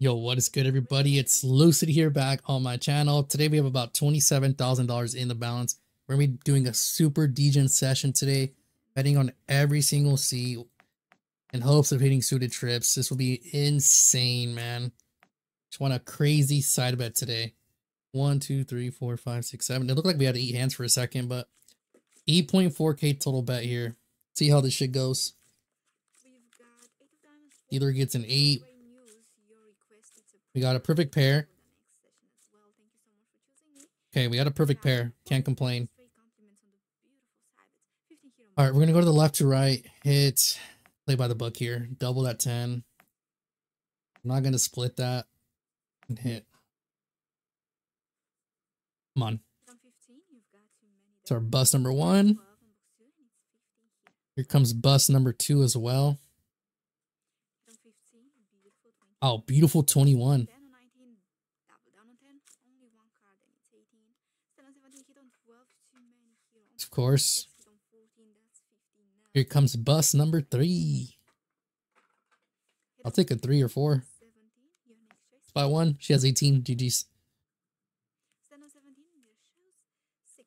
Yo, what is good, everybody? It's Lvcid here back on my channel. Today we have about $27,000 in the balance. We're going to be doing a super degen session today, betting on every single C in hopes of hitting suited trips. This will be insane, man. Just want a crazy side bet today. 1, 2, 3, 4, 5, 6, 7. It looked like we had 8 hands for a second, but 8.4K total bet here. See how this shit goes. Dealer gets an 8. We got a perfect pair. Okay, we got a perfect pair. Can't complain. All right, we're going to go to the left to right. Hit play by the buck here. Double that 10. I'm not going to split that and hit. Come on. It's our bus number 1. Here comes bus number 2 as well. Oh, beautiful 21. Of course. Here comes bus number 3. I'll take a 3 or 4. It's by 1. She has 18. GG's.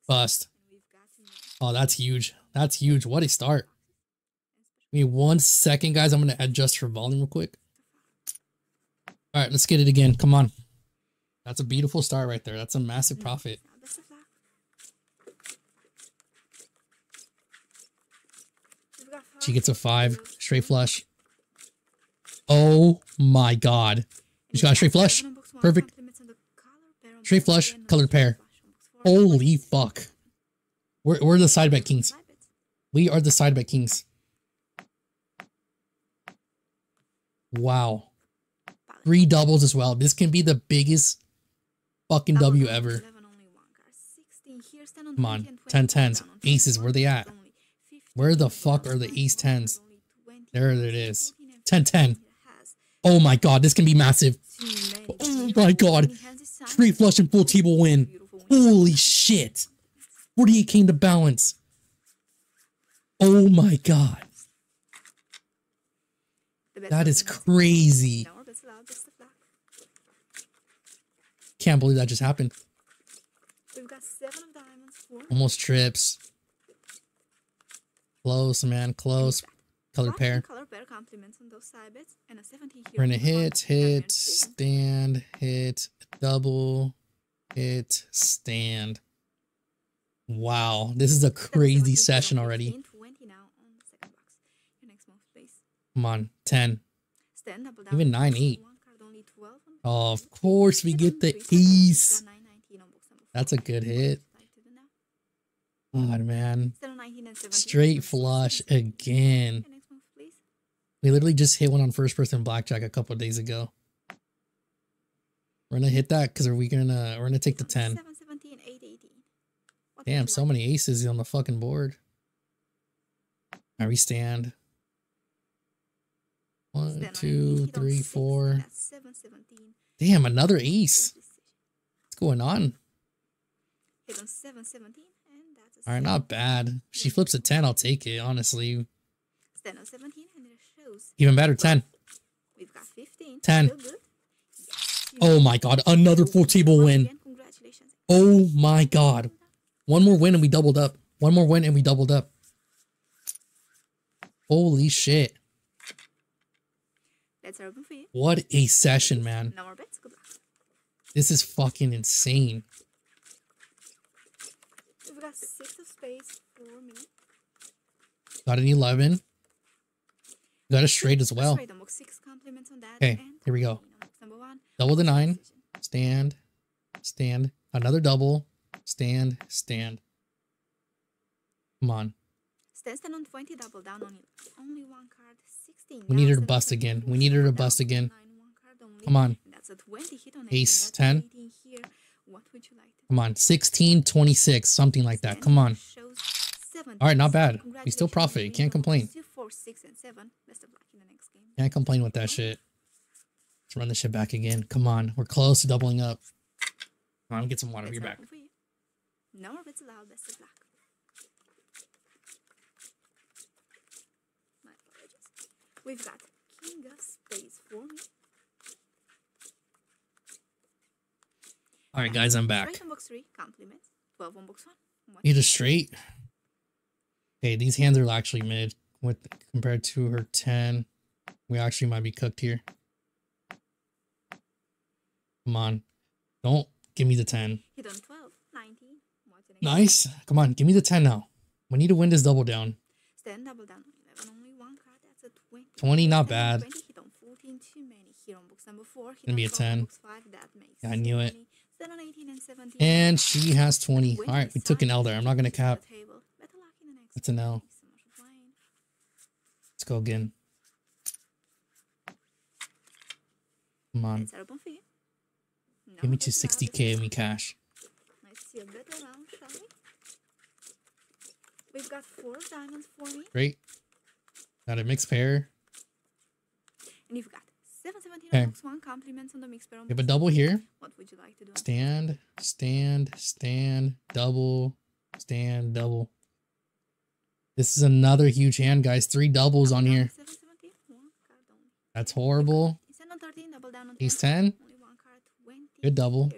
Bust. Oh, that's huge. That's huge. What a start. Give me 1 second, guys. I'm going to adjust for volume real quick. All right, let's get it again. Come on. That's a beautiful start right there. That's a massive profit. She gets a 5. Straight flush. Oh my God. She got a straight flush. Perfect. Straight flush. Colored pair. Holy fuck. We're the side bet kings. We are the side bet kings. Wow. 3 doubles as well. This can be the biggest fucking W ever. Come on. 10 tens. Aces. Where are they at? Where the fuck are the ace tens? There it is. 10 10. Oh my God. This can be massive. Oh my God. Straight flush and full table win. Holy shit. 48 came to balance. Oh my God. That is crazy. Can't believe that just happened. We've got 7 of diamonds, 4. Almost trips. Close, man. Close. Color pair. We're gonna hit, hit, stand, hit, double, hit, stand. Wow, this is a crazy session already. Come on, 10. Even 9, 8. Oh, of course we get the ace. That's a good hit. God, man. Straight flush again. We literally just hit one on first person blackjack a couple of days ago. We're gonna hit that because we're gonna take the 10. Damn, so many aces on the fucking board. Now we stand. 1, 2, 3, 4. Damn, another ace. What's going on? All right, not bad. She flips a 10. I'll take it, honestly. Even better, 10. 10. Oh my God, another full table win. Oh my God. One more win and we doubled up. One more win and we doubled up. Holy shit. What a session, man. This is fucking insane. We've got 6 of spades for me. Got an 11. Got a straight as well. Okay, here we go. Double the 9. Stand. Stand. Another double. Stand. Stand. Come on. We need her to bust again. We need her to bust again. Come on. Ace 10. Come on. 16, 26. Something like that. Come on. All right. Not bad. We still profit. You can't complain. Can't complain with that shit. Let's run this shit back again. Come on. We're close to doubling up. Come on. Get some water. Be back. We've got king of spades for me. All right, guys, I'm back. Need a straight. Okay, these hands are actually mid with compared to her 10. We actually might be cooked here. Come on, don't give me the 10. Hit on 12, 19. Nice. Come on, give me the 10 now. We need to win this double down. 20, not bad. Gonna be a 10. Yeah, I knew it. And she has 20. All right, we took an L there. I'm not gonna cap. That's an L. Let's go again. Come on. Give me 260K and we cash. We've got 4 diamonds for me. Great. Got a mixed pair. And you've got 717 okay. Compliments on the mixed pair. We have a double here. What would you like to do? Stand, stand, stand, double, stand, double. This is another huge hand, guys. 3 doubles on here. That's horrible. Ace 10. Good double.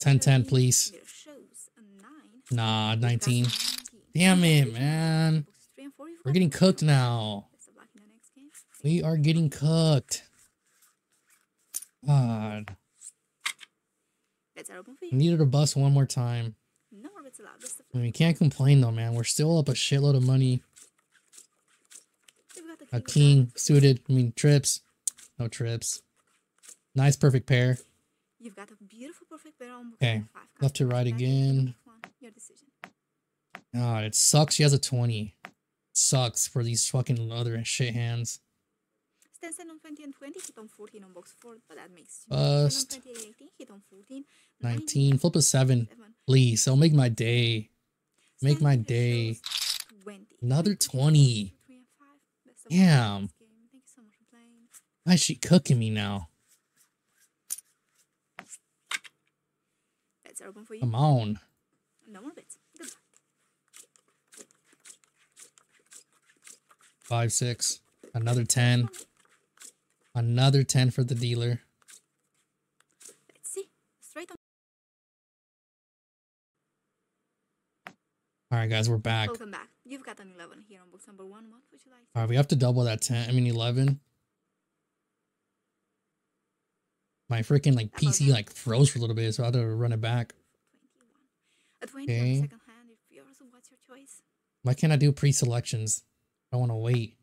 10-10, please. Nah, 19. Damn it, man. We're getting cooked now. We are getting cooked. God. We needed a bus one more time. I mean, we can't complain, though, man. We're still up a shitload of money. A king suited. I mean, trips. No trips. Nice, perfect pair. You've got a beautiful perfect pair on okay. 5. Left to right again. Your decision. God, it sucks. She has a 20. It sucks for these fucking other shit hands. Bust. 19. Flip a 7. Please. It'll make my day. Make my day. Another 20. Damn. Why is she cooking me now? Come on. No more bits. 5, 6, another 10, another 10 for the dealer. Let's see, straight on. All right, guys, we're back. Welcome back. You've got an 11 here on box number 1. What would you like? All right, we have to double that 11. My freaking like PC like froze for a little bit, so I had to run it back. Okay. Why can't I do pre-selections? I want to wait.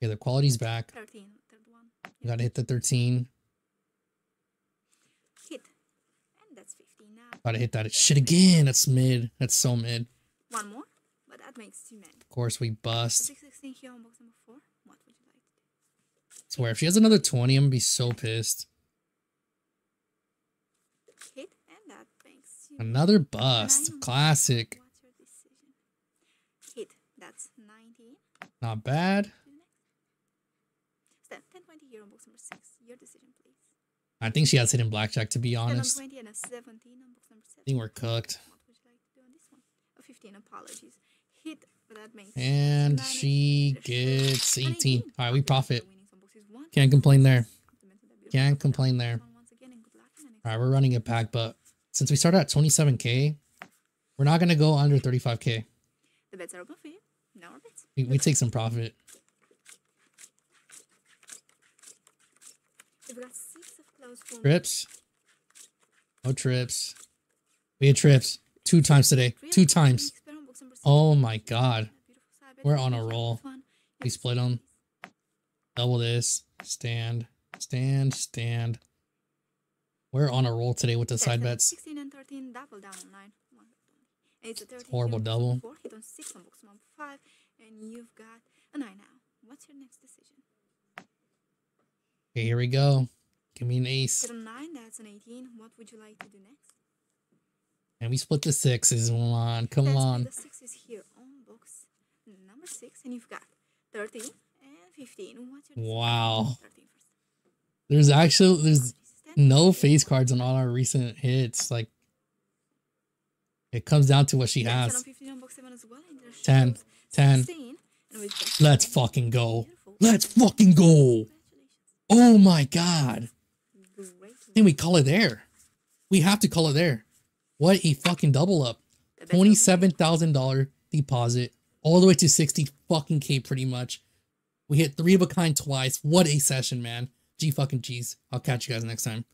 Okay, the quality's back. 13, third one. You gotta hit the 13. Hit. And that's 15 now. Gotta hit that shit again. That's mid. That's so mid. One more, but that makes 2 men. Of course, we bust. 616 here on box number 4. What would you like to do? Swear, if she has another 20, I'm gonna be so pissed. Hit, and that makes 2 men. Another bust. Classic. That's 19. Not bad. Step 1020 here on box number 6. Your decision, please. I think she has hidden blackjack, to be honest. And a 17 on box number 7. I think we're cooked. What would you like to do on this one? A 15, apologies. Hit, but that makes and she gets 18. All right, we profit. Can't complain there. Can't complain there. All right, we're running it back, but since we started at 27K, we're not going to go under 35K. The bets are open for you. No more bets. We take some profit. We've got 6 of close form. Trips. No trips. We had trips 2 times today. 2 times. Oh my god. We're on a roll. We split them. Double this. Stand. Stand. Stand. We're on a roll today with the side bets. 16 and 13 double down online. It's a 13, horrible double. 4, hit on 6 on box number 5, and you've got a 9 now. What's your next decision? Okay, here we go. Give me an ace. Hit on 9, that's an 18. What would you like to do next? And we split the 6s. Come on, come on. The 6 is here on box number 6, and you've got 13 and 15. What's your wow. There's actually there's no face cards on all our recent hits. Like, it comes down to what she has. 10, 10. Let's fucking go. Let's fucking go. Oh my God. And we call it there. We have to call it there. What a fucking double up. $27,000 deposit all the way to 60 fucking K pretty much. We hit three of a kind twice. What a session, man. G fucking G's. I'll catch you guys next time.